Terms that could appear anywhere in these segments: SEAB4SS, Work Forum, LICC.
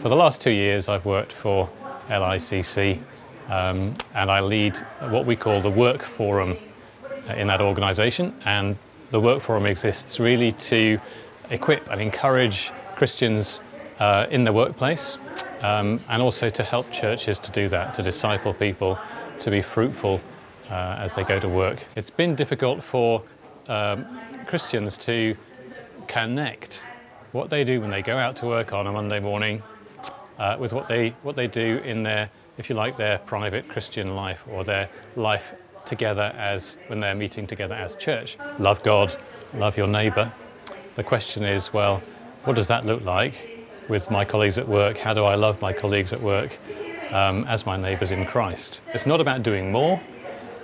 For the last 2 years, I've worked for LICC and I lead what we call the Work Forum in that organisation. And the Work Forum exists really to equip and encourage Christians in the workplace and also to help churches to do that, to disciple people, to be fruitful as they go to work. It's been difficult for Christians to connect what they do when they go out to work on a Monday morning with what they do in their, if you like, their private Christian life or their life together as when they're meeting together as church. Love God, love your neighbour. The question is, well, what does that look like with my colleagues at work? How do I love my colleagues at work as my neighbours in Christ? It's not about doing more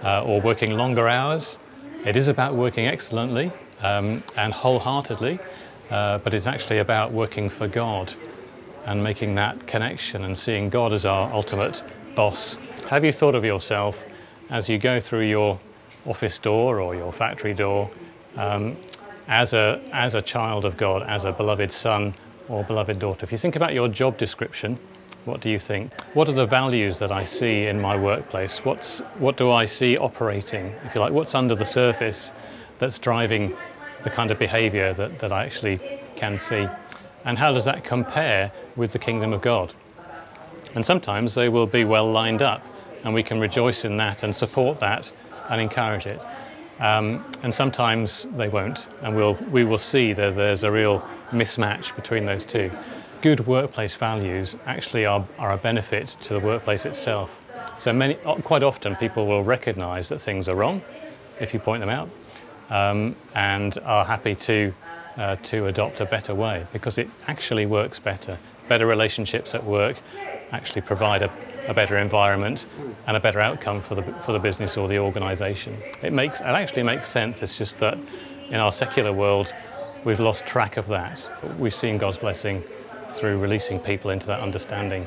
or working longer hours. It is about working excellently and wholeheartedly, but it's actually about working for God and making that connection and seeing God as our ultimate boss. Have you thought of yourself as you go through your office door or your factory door as a child of God, as a beloved son or beloved daughter? If you think about your job description, what do you think? What are the values that I see in my workplace? What do I see operating, if you like? What's under the surface that's driving the kind of behaviour that I actually can see? And how does that compare with the kingdom of God? And sometimes they will be well lined up, and we can rejoice in that and support that and encourage it. And sometimes they won't, and we will see that there's a real mismatch between those two. Good workplace values actually are a benefit to the workplace itself. So quite often people will recognise that things are wrong if you point them out, and are happy to adopt a better way, because it actually works better. Better relationships at work actually provide a better environment and a better outcome for the business or the organisation. It actually makes sense. It's just that in our secular world we've lost track of that. We've seen God's blessing through releasing people into that understanding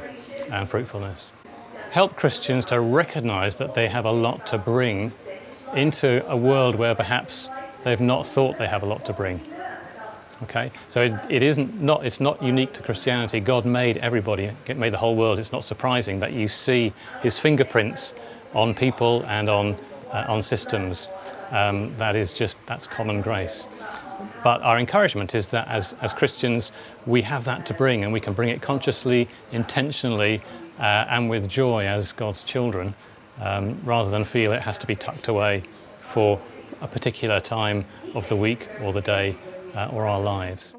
and fruitfulness. Help Christians to recognise that they have a lot to bring into a world where perhaps they've not thought they have a lot to bring. Okay, so it's not unique to Christianity. God made everybody, made the whole world. It's not surprising that you see his fingerprints on people and on systems. That's common grace. But our encouragement is that as Christians, we have that to bring, and we can bring it consciously, intentionally, and with joy as God's children, rather than feel it has to be tucked away for a particular time of the week or the day or our lives.